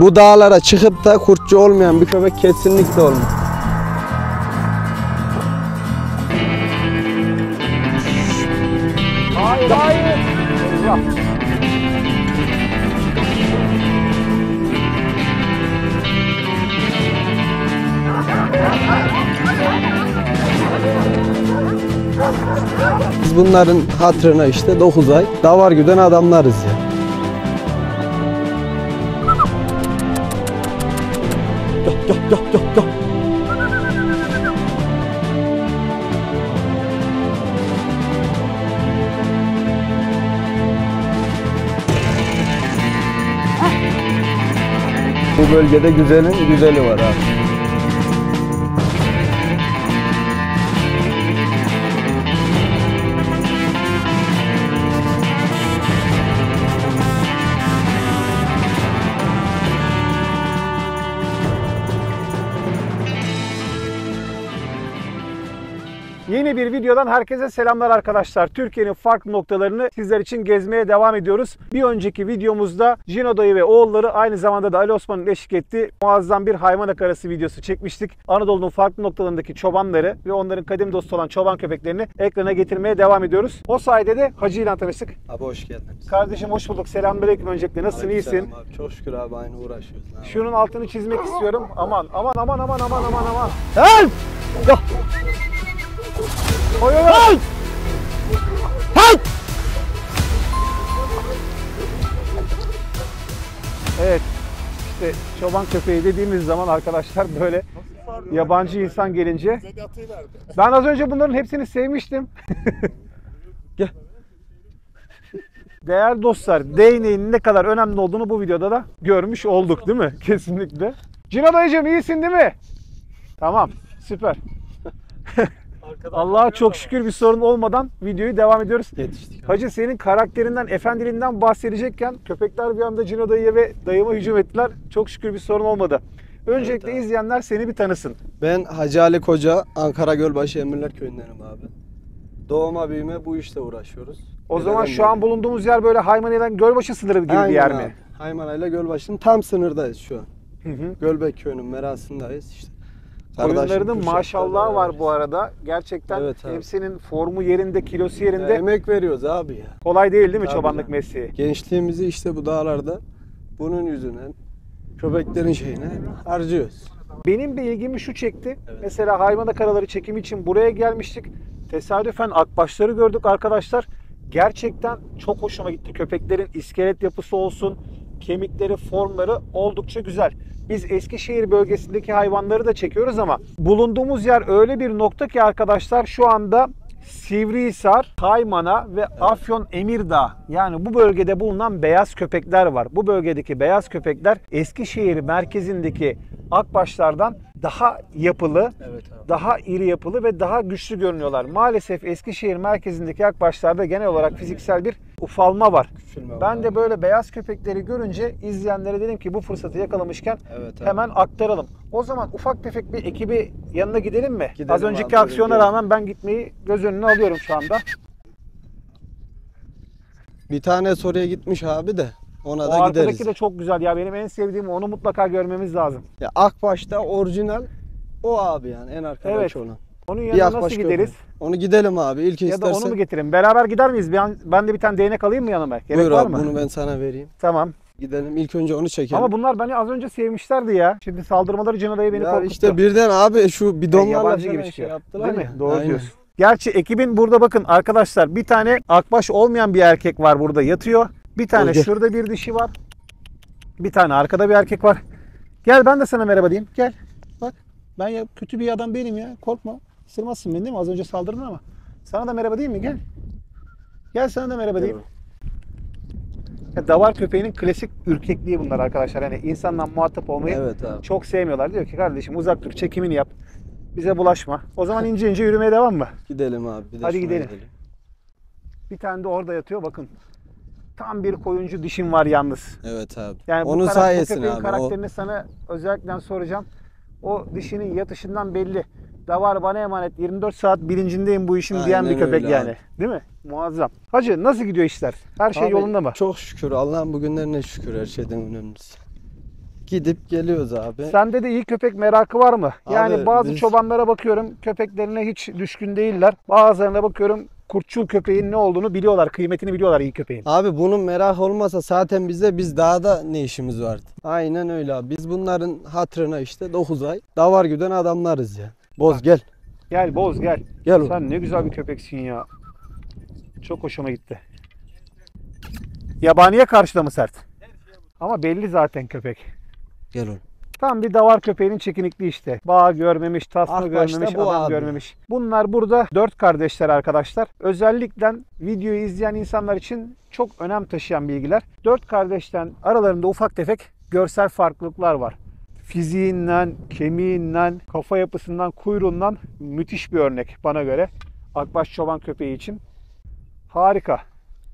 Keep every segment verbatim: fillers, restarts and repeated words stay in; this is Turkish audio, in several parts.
Bu dağlara çıkıp da kurtçu olmayan bir köpek kesinlikle olmaz. Hayır, hayır. Biz bunların hatırına işte dokuz ay davar güden adamlarız ya. Yani. Yok, yok, yok. Bu bölgede güzelin güzeli var abi. Yeni bir videodan herkese selamlar arkadaşlar. Türkiye'nin farklı noktalarını sizler için gezmeye devam ediyoruz. Bir önceki videomuzda Cino dayı ve oğulları, aynı zamanda da Ali Osman'ın eşlik ettiği muazzam bir haymana karası videosu çekmiştik. Anadolu'nun farklı noktalarındaki çobanları ve onların kadim dostu olan çoban köpeklerini ekrana getirmeye devam ediyoruz. O sayede de Hacı ile tanıştık. Abi hoş geldiniz. Kardeşim hoş bulduk. Selamünaleyküm öncelikle. Nasılsın? İyisin? Abi, çok şükür abi, aynı uğraşıyoruz. Abi. Şunun altını çizmek istiyorum. Aman aman aman aman aman aman aman. Help! Ya. Oy oy oy! Hayt! Evet, işte çoban köpeği dediğimiz zaman arkadaşlar böyle yabancı insan gelince... Ben az önce bunların hepsini sevmiştim. Gel. Değerli dostlar, değneğin ne kadar önemli olduğunu bu videoda da görmüş olduk değil mi? Kesinlikle. Cino dayıcığım iyisin değil mi? Tamam, süper. Allah'a çok şükür bir sorun olmadan videoyu devam ediyoruz. Yetiştik. Hacı, senin karakterinden, efendiliğinden bahsedecekken köpekler bir anda Cino dayıya ve dayıma hücum ettiler. Çok şükür bir sorun olmadı. Öncelikle evet, izleyenler seni bir tanısın. Ben Hacı Ali Koca, Ankara Gölbaşı Emirler Köyü'ndenim abi. Doğma büyüme bu işte uğraşıyoruz. O Neden zaman şu gibi? an bulunduğumuz yer böyle Haymana ile Gölbaşı sınırı gibi Aynen bir yer abi. mi? Haymana ile Gölbaşı'nın tam sınırdayız şu an. Hı hı. Gölbek köyünün merasındayız işte. Koyunlarının maşallahı var bu arada. Gerçekten evet, hepsinin formu yerinde, kilosu yerinde. Ya, emek veriyoruz abi ya. Kolay değil değil mi abi çobanlık ya. mesleği? Gençliğimizi işte bu dağlarda bunun yüzüne, köpeklerin şeyine harcıyoruz. Benim bir ilgimi şu çekti. Evet. Mesela Haymana Karalari çekimi için buraya gelmiştik. Tesadüfen akbaşları gördük arkadaşlar. Gerçekten çok hoşuma gitti. Köpeklerin iskelet yapısı olsun, kemikleri, formları oldukça güzel. Biz Eskişehir bölgesindeki hayvanları da çekiyoruz ama bulunduğumuz yer öyle bir nokta ki arkadaşlar, şu anda Sivrihisar, Haymana ve evet. Afyon Emirdağ, yani bu bölgede bulunan beyaz köpekler var. Bu bölgedeki beyaz köpekler Eskişehir merkezindeki akbaşlardan daha yapılı, evet, daha iri yapılı ve daha güçlü görünüyorlar. Maalesef Eskişehir merkezindeki akbaşlarda genel olarak fiziksel bir ufalma var. Küçülme ben var. de böyle beyaz köpekleri görünce izleyenlere dedim ki bu fırsatı yakalamışken evet, hemen aktaralım. O zaman ufak tefek bir ekibi yanına gidelim mi? Gidelim Az önceki abi, aksiyona gidelim. rağmen ben gitmeyi göz önüne alıyorum şu anda. Bir tane soruya gitmiş abi de. Ona o da gideriz. Arkadaki de çok güzel ya, benim en sevdiğim, onu mutlaka görmemiz lazım. Ya akbaş'ta orijinal o abi, yani en arkadaki evet. olan. Onun yanına nasıl gideriz? Görmeyeyim. Onu gidelim abi ilk istersen. Ya da onu mu getirelim? Beraber gider miyiz? Ben, ben de bir tane değnek alayım mı yanıma? Gerek Buyur var abi mı? bunu ben sana vereyim. Tamam. Gidelim ilk önce onu çekelim. Ama bunlar beni az önce sevmişlerdi ya. Şimdi saldırmaları Cino dayı beni ya korkuttu. İşte birden abi şu bidonlarla e, yabancı gibi şey yaptılar değil mi? Ya. Doğru Aynen. diyorsun. Gerçi ekibin burada bakın arkadaşlar, bir tane akbaş olmayan bir erkek var burada yatıyor. Bir tane Olacak. şurada bir dişi var. Bir tane arkada bir erkek var. Gel ben de sana merhaba diyeyim. Gel. Bak ben ya, kötü bir adam benim ya. Korkma. Isırmazsın beni değil mi? Az önce saldırdın ama. Sana da merhaba diyeyim mi? Gel. Gel sana da merhaba evet. diyeyim. Ya, davar köpeğinin klasik ürkekliği bunlar arkadaşlar. Yani insanla muhatap olmayı evet, çok sevmiyorlar. Diyor ki kardeşim uzak dur, çekimini yap. Bize bulaşma. O zaman ince ince yürümeye devam mı? Gidelim abi. Bir de Hadi gidelim. gidelim. Bir tane de orada yatıyor bakın. Tam bir koyuncu dişim var yalnız. Evet abi. Yani Onun sayesinde abi. Karakterini o... sana özellikle soracağım. O dişinin yatışından belli. Davar bana emanet, yirmi dört saat bilincindeyim bu işin Aynen diyen bir köpek yani. Abi. Değil mi? Muazzam. Hacı nasıl gidiyor işler? Her şey abi, yolunda mı? Çok şükür. Allah'ın bugünlerine şükür, her şeyden önemlisi. gidip geliyoruz abi. Sende de iyi köpek merakı var mı? Abi, yani bazı biz... çobanlara bakıyorum köpeklerine hiç düşkün değiller. Bazılarına bakıyorum kurtçul köpeğin ne olduğunu biliyorlar, kıymetini biliyorlar iyi köpeğin. Abi bunun merak olmasa zaten bizde biz dağda ne işimiz vardı? Aynen öyle abi. Biz bunların hatırına işte dokuz ay davar güden adamlarız ya. Boz bak, gel. Gel Boz gel. Gel. Sen oğlum, ne güzel bir köpeksin ya. Çok hoşuma gitti. Yabaniye karşı da mı sert? Ama belli zaten köpek. Gel oğlum. Tam bir davar köpeğinin çekinikliği işte. Bağ görmemiş, tasma ah görmemiş, bu adam abi görmemiş. Bunlar burada dört kardeşler arkadaşlar. Özellikle videoyu izleyen insanlar için çok önem taşıyan bilgiler. Dört kardeşten aralarında ufak tefek görsel farklılıklar var. Fiziğinden, kemiğinden, kafa yapısından, kuyruğundan müthiş bir örnek bana göre. Akbaş çoban köpeği için. Harika.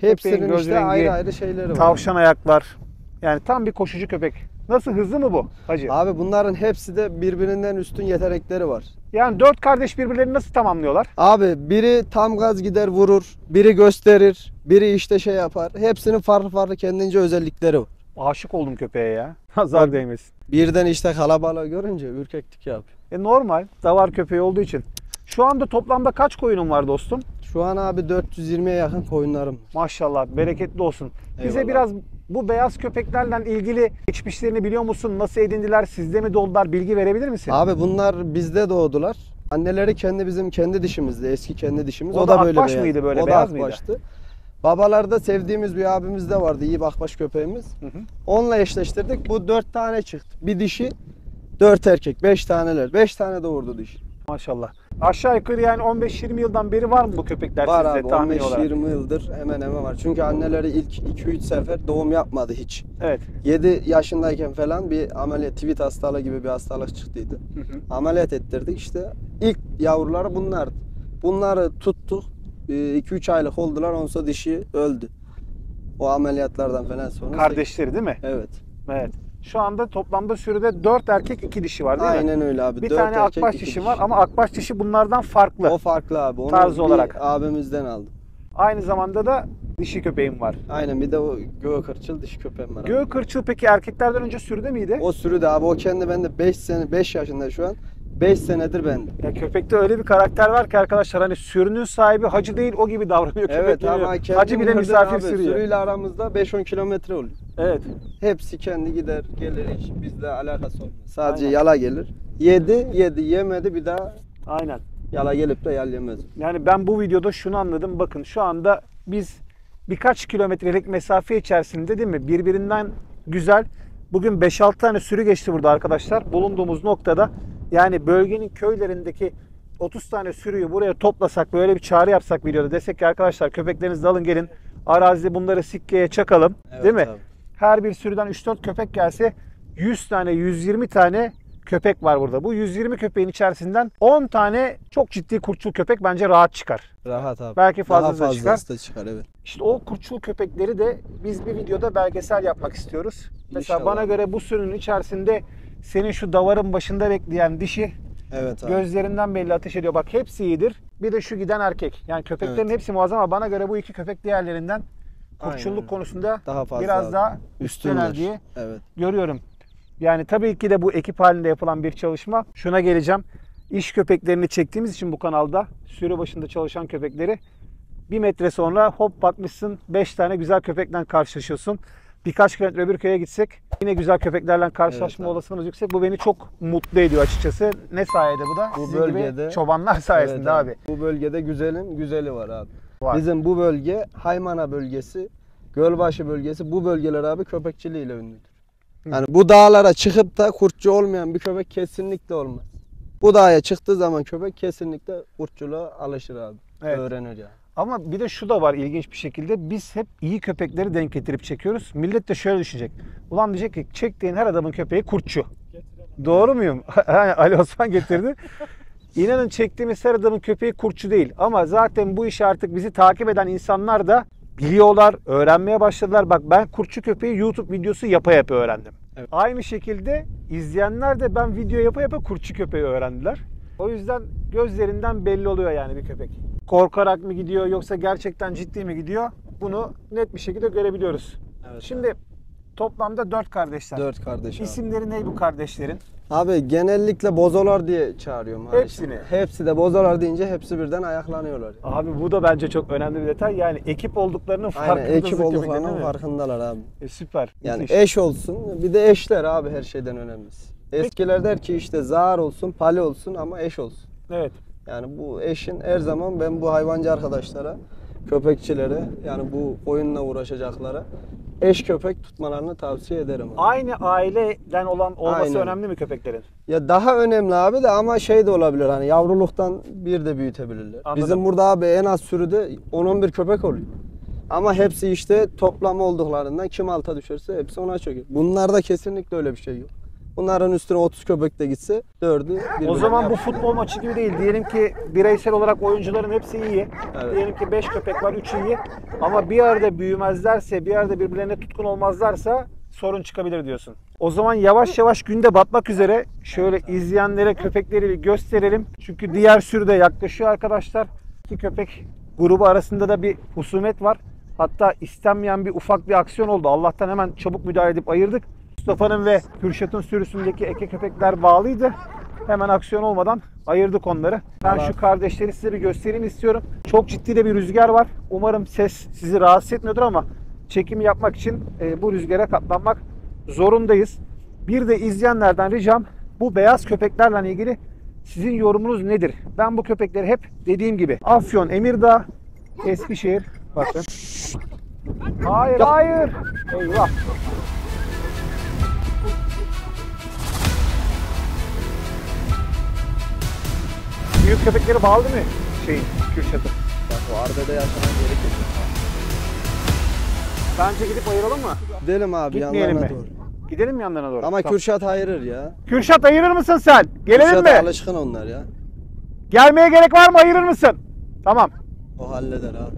Hepsinin işte rengi, ayrı ayrı şeyleri var. Tavşan ayaklar. Yani tam bir koşucu köpek. Nasıl, hızlı mı bu hacı? Abi bunların hepsi de birbirinden üstün yetenekleri var. Yani dört kardeş birbirlerini nasıl tamamlıyorlar? Abi biri tam gaz gider vurur, biri gösterir, biri işte şey yapar. Hepsinin farklı farklı kendince özellikleri var. Aşık oldum köpeğe ya. Nazar değmesin. Birden işte kalabalığı görünce ürkektik ya abi. E normal, davar köpeği olduğu için. Şu anda toplamda kaç koyunum var dostum? Şu an abi dört yüz yirmiye yakın koyunlarım. Maşallah, bereketli olsun. Eyvallah. Bize biraz bu beyaz köpeklerle ilgili geçmişlerini biliyor musun? Nasıl edindiler? Sizde mi doğdular? Bilgi verebilir misin? Abi bunlar bizde doğdular. Anneleri kendi bizim kendi dişimizde. Eski kendi dişimiz. O, o da, da böyle akbaş beyaz mıydı böyle? O beyaz da akbaştı. Mıydı? Babalarda sevdiğimiz bir abimiz de vardı. İyi bir akbaş köpeğimiz. Hı hı. Onunla eşleştirdik. Bu dört tane çıktı. Bir dişi, dört erkek. Beş taneler. Beş tane doğurdu dişi. Maşallah. Aşağı yukarı yani on beş yirmi yıldan beri var mı bu köpekler var sizde abi, tahmin olarak? Var abi, on beş yirmi yıldır hemen hemen var. Çünkü anneleri ilk iki üç sefer doğum yapmadı hiç. Evet. yedi yaşındayken falan bir ameliyat, tweet hastalığı gibi bir hastalık çıktıydı. Hı hı. Ameliyat ettirdik işte. İlk yavruları bunlardı. Bunları tuttuk. iki üç aylık oldular, ondan sonra dişi öldü. O ameliyatlardan falan sonra. Kardeşleri değil mi? Evet. Evet. Şu anda toplamda sürüde dört erkek iki dişi var değil mi? Aynen öyle abi. Bir tane akbaş dişi var ama akbaş dişi bunlardan farklı. O farklı abi. Onu tarz olarak abimizden aldım. Aynı zamanda da dişi köpeğim var. Aynen, bir de o göğe kırçıl dişi köpeğim var abi. Göğe kırçıl peki erkeklerden önce sürüde miydi? O sürüde abi, o kendi bende beş sene, beş yaşında şu an. beş senedir bende. Ya köpekte öyle bir karakter var ki arkadaşlar, hani sürünün sahibi hacı değil o gibi davranıyor. Evet ama hacı bile misafir abi, sürüyor. Sürüyle aramızda beş on kilometre oluyor. Evet. Hepsi kendi gider gelir, hiç bizle alakası olmuyor. Sadece aynen, yala gelir. Yedi, yedi, yemedi bir daha. Aynen. Yala gelip de yal yemez. Yani ben bu videoda şunu anladım. Bakın şu anda biz birkaç kilometrelik mesafe içerisinde değil mi? Birbirinden güzel. Bugün beş altı tane sürü geçti burada arkadaşlar. Bulunduğumuz noktada. Yani bölgenin köylerindeki otuz tane sürüyü buraya toplasak, böyle bir çağrı yapsak videoda, desek ki arkadaşlar köpeklerinizi alın gelin, arazide bunları sikkeye çakalım, evet, değil mi? Tabii. Her bir sürüden üç dört köpek gelse yüz tane yüz yirmi tane köpek var burada. Bu yüz yirmi köpeğin içerisinden on tane çok ciddi kurtçul köpek bence rahat çıkar. Rahat abi. Belki fazlası da çıkar. Da çıkar evet. İşte o kurtçul köpekleri de biz bir videoda belgesel yapmak istiyoruz. İnşallah. Mesela bana göre bu sürünün içerisinde senin şu davarın başında bekleyen dişi, evet abi, gözlerinden belli ateş ediyor. Bak hepsi iyidir. Bir de şu giden erkek. Yani köpeklerin evet, hepsi muazzam ama bana göre bu iki köpek diğerlerinden kurtçulluk konusunda daha fazla, biraz abi, daha üstünler diye evet, görüyorum. Yani tabii ki de bu ekip halinde yapılan bir çalışma. Şuna geleceğim. İş köpeklerini çektiğimiz için bu kanalda sürü başında çalışan köpekleri bir metre sonra hop bakmışsın beş tane güzel köpekle karşılaşıyorsun. Birkaç kilometre öbür köye gitsek yine güzel köpeklerle karşılaşma evet, olasılığımız yüksek. Bu beni çok mutlu ediyor açıkçası. Ne sayede bu da? Bu sizin bölgede gibi çobanlar sayesinde evet abi. Bu bölgede güzelin güzeli var abi. Var. Bizim bu bölge Haymana bölgesi, Gölbaşı bölgesi, bu bölgeler abi köpekçiliğiyle ünlüdür. Yani bu dağlara çıkıp da kurtçu olmayan bir köpek kesinlikle olmaz. Bu dağa çıktığı zaman köpek kesinlikle kurtçuluğa alışır abi. Evet. Öğrenir yani. Ama bir de şu da var ilginç bir şekilde, biz hep iyi köpekleri denk getirip çekiyoruz. Millet de şöyle düşünecek. Ulan diyecek ki çektiğin her adamın köpeği kurtçu. Getiremem. Doğru muyum? Ali Osman getirdi. İnanın çektiğimiz her adamın köpeği kurtçu değil. Ama zaten bu işi artık bizi takip eden insanlar da biliyorlar, öğrenmeye başladılar. Bak ben kurtçu köpeği YouTube videosu yapa yapa öğrendim. Evet. Aynı şekilde izleyenler de ben video yapa yapa kurtçu köpeği öğrendiler. O yüzden gözlerinden belli oluyor yani bir köpek. Korkarak mı gidiyor yoksa gerçekten ciddi mi gidiyor? Bunu net bir şekilde görebiliyoruz. Evet, şimdi Toplamda dört kardeşler. Dört kardeş abi. İsimleri ne bu kardeşlerin? Abi genellikle bozolar diye çağırıyorum. Hepsini. Abi. Hepsi de bozolar deyince hepsi birden ayaklanıyorlar. Yani. Abi bu da bence çok önemli bir detay. Yani ekip olduklarının farkında. Aynen, ekip olduklarının farkındalar abi. E, süper. Yani müthiş. Eş olsun. Bir de eşler abi her şeyden önemlisi. Eskiler der ki işte zar olsun, pale olsun ama eş olsun. Evet. Yani bu eşin her zaman ben bu hayvancı arkadaşlara, köpekçilere, yani bu oyunla uğraşacaklara eş köpek tutmalarını tavsiye ederim. Abi. Aynı aileden olan olması Aynen. önemli mi köpeklerin? Ya daha önemli abi de ama şey de olabilir hani yavruluktan bir de büyütebilirler. Anladım. Bizim burada abi en az sürüde on on bir köpek oluyor. Ama hepsi işte toplam olduklarından kim alta düşerse hepsi ona çöküyor. Bunlarda kesinlikle öyle bir şey yok. Bunların üstüne otuz köpek de gitse dördü. O zaman yaptı. Bu futbol maçı gibi değil. Diyelim ki bireysel olarak oyuncuların hepsi iyi. Evet. Diyelim ki beş köpek var, üç iyi. Ama bir yerde büyümezlerse, bir yerde birbirlerine tutkun olmazlarsa sorun çıkabilir diyorsun. O zaman yavaş yavaş günde batmak üzere. Şöyle izleyenlere köpekleri bir gösterelim. Çünkü diğer sürü de yaklaşıyor arkadaşlar. İki köpek grubu arasında da bir husumet var. Hatta istenmeyen bir ufak bir aksiyon oldu. Allah'tan hemen çabuk müdahale edip ayırdık. Mustafa'nın ve Kürşat'ın sürüsündeki eke köpekler bağlıydı. Hemen aksiyon olmadan ayırdık onları. Ben şu kardeşleri size bir göstereyim istiyorum. Çok ciddi de bir rüzgar var. Umarım ses sizi rahatsız etmiyordur ama çekimi yapmak için bu rüzgara katlanmak zorundayız. Bir de izleyenlerden ricam bu beyaz köpeklerle ilgili sizin yorumunuz nedir? Ben bu köpekleri hep dediğim gibi Afyon Emirdağ, Eskişehir. Bakın. Hayır hayır. Eyvah. Büyük köpekleri bağlı mı şeyin Kürşat'ı? Bak o arbede yaşanan gerekir. Bence gidip ayıralım mı? Gidelim abi. Gitmeyelim yanlarına mi? Doğru. Gidelim yanlarına doğru. Ama tamam. Kürşat ayırır ya. Kürşat ayırır mısın sen? Gelelim Kürşat mi? Kürşat'a alışkın onlar ya. Gelmeye gerek var mı? Ayırır mısın? Tamam. O halleder abi.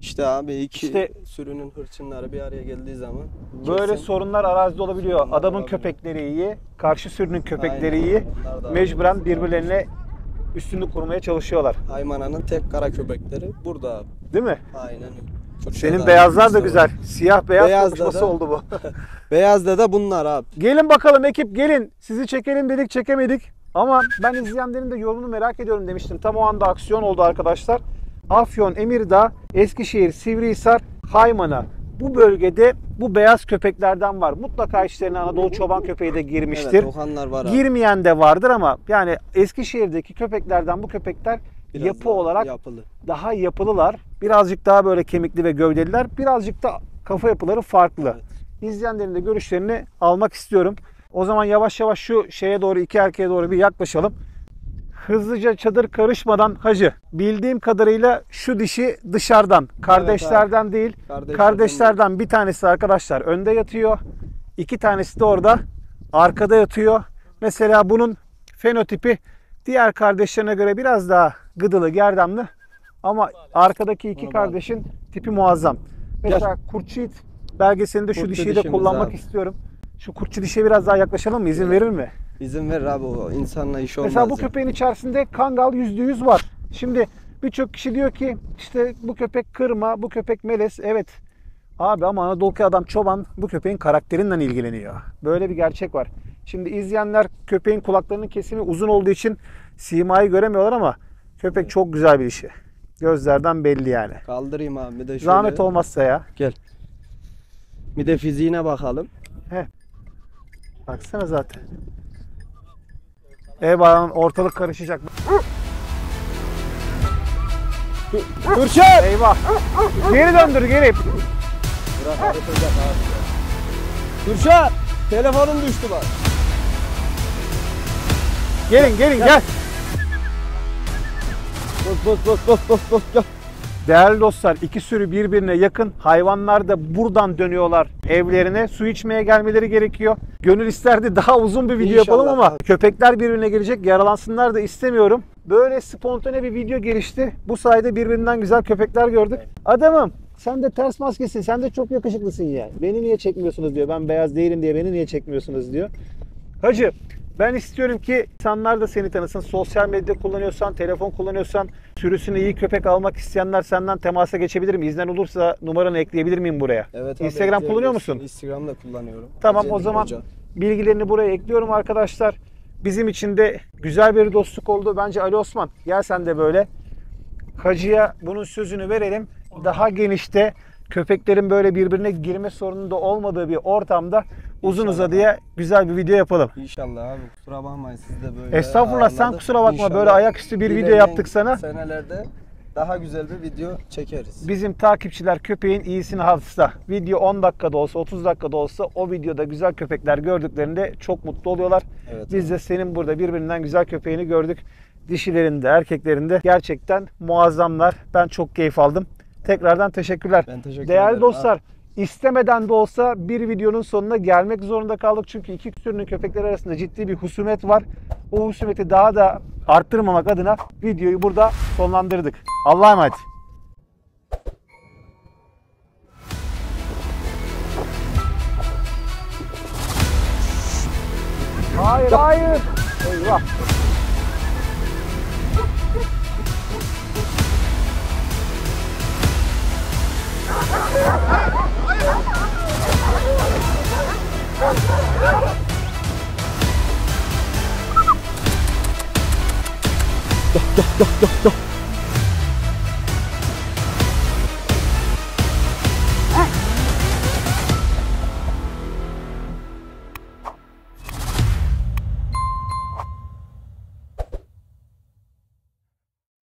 İşte abi iki işte, sürünün hırçınları bir araya geldiği zaman. Böyle kesin, sorunlar arazide olabiliyor. Sorunlar Adamın olabilir. köpekleri iyi, karşı sürünün köpekleri Aynen. iyi. Mecburen birbirlerine üstünlük kurmaya çalışıyorlar. Haymana'nın tek kara köpekleri burada abi. Değil mi? Aynen. Çok Senin şey beyazlar da güzel. Var. Siyah beyaz, beyaz konuşması da, oldu bu. Beyazda da bunlar abi. Gelin bakalım ekip gelin. Sizi çekelim dedik çekemedik. Ama ben izleyenlerin de yorumunu merak ediyorum demiştim. Tam o anda aksiyon oldu arkadaşlar. Afyon Emirdağ, Eskişehir, Sivrihisar, Haymana. Bu bölgede bu beyaz köpeklerden var. Mutlaka işlerine Anadolu çoban köpeği de girmiştir. Evet, Ohanlar var abi. Girmeyen de vardır ama yani Eskişehir'deki köpeklerden bu köpekler Biraz yapı daha olarak yapılı. daha yapılılar. Birazcık daha böyle kemikli ve gövdeliler. Birazcık da kafa yapıları farklı. Evet. İzleyenlerin de görüşlerini almak istiyorum. O zaman yavaş yavaş şu şeye doğru, iki erkeğe doğru bir yaklaşalım. Hızlıca çadır karışmadan hacı. Bildiğim kadarıyla şu dişi dışarıdan, kardeşlerden evet, değil, Kardeş kardeşlerden bir tanesi arkadaşlar önde yatıyor. İki tanesi de orada arkada yatıyor. Mesela bunun fenotipi diğer kardeşlerine göre biraz daha gıdılı, gerdemli. Ama arkadaki iki kardeşin tipi muazzam. Mesela kurtçu it belgeselinde şu kurtçu dişiyi de kullanmak abi. istiyorum. Şu kurtçu dişe biraz daha yaklaşalım mı? İzin evet. verir mi? İzin verir abi, o insanla iş olmaz. Mesela bu yani. köpeğin içerisinde kangal yüzde yüz var. Şimdi birçok kişi diyor ki işte bu köpek kırma, bu köpek melez. Evet abi ama Anadolu'daki adam çoban bu köpeğin karakterinden ilgileniyor. Böyle bir gerçek var. Şimdi izleyenler köpeğin kulaklarının kesimi uzun olduğu için simayı göremiyorlar ama köpek çok güzel bir işi. Gözlerden belli yani. Kaldırayım abi bir de şöyle. Zahmet olmazsa ya. Gel. Bir de fiziğine bakalım. Heh. Baksana zaten. Eyvallah, ortalık karışacak. Kürşat! Eyvah! Geri döndür, geri! Kürşat! Telefonum düştü bak. Gelin, gelin, gel. gel. Dost, dost, dost, dost, dost, gel. Değerli dostlar, iki sürü birbirine yakın. Hayvanlar da buradan dönüyorlar evlerine. Su içmeye gelmeleri gerekiyor. Gönül isterdi daha uzun bir video İnşallah. yapalım ama köpekler birbirine girecek. Yaralansınlar da istemiyorum. Böyle spontane bir video gelişti. Bu sayede birbirinden güzel köpekler gördük. Adamım sen de ters maskesin. Sen de çok yakışıklısın ya. Beni niye çekmiyorsunuz diyor. Ben beyaz değilim diye beni niye çekmiyorsunuz diyor. Hacı Ben istiyorum ki insanlar da seni tanısın. Sosyal medya kullanıyorsan, telefon kullanıyorsan, sürüsüne iyi köpek almak isteyenler senden temasa geçebilir mi? İzlen olursa numaranı ekleyebilir miyim buraya? Evet abi, Instagram kullanıyor musun? Instagram'da kullanıyorum. Tamam, Hacı o zaman Koca bilgilerini buraya ekliyorum arkadaşlar. Bizim için de güzel bir dostluk oldu. Bence Ali Osman, gel sen de böyle. Hacı'ya bunun sözünü verelim. Daha genişte köpeklerin böyle birbirine girme sorunun da olmadığı bir ortamda uzun İnşallah uzadıya güzel bir video yapalım. İnşallah abi, kusura bakmayın siz de böyle. Estağfurullah ağırladık. Sen kusura bakma, İnşallah böyle ayaküstü bir video yaptık sana. Senelerde daha güzel bir video çekeriz. Bizim takipçiler köpeğin iyisini hafızda. Video on dakikada olsa, otuz dakikada olsa o videoda güzel köpekler gördüklerinde çok mutlu oluyorlar. Evet, biz abi de senin burada birbirinden güzel köpeğini gördük. Dişilerinde, erkeklerinde gerçekten muazzamlar. Ben çok keyif aldım. Tekrardan teşekkürler. Ben teşekkür Değerli ederim, dostlar, abi. istemeden de olsa bir videonun sonuna gelmek zorunda kaldık. Çünkü iki türünün köpekleri arasında ciddi bir husumet var. O husumeti daha da arttırmamak adına videoyu burada sonlandırdık. Allah'a emanet. Hayır, hayır. Eyvah. Go, go, go, go.